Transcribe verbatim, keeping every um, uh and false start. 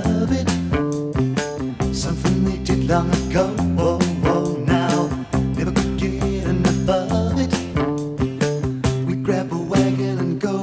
love it, something they did long ago. Oh, oh, now never could get enough of it. We grab a wagon and go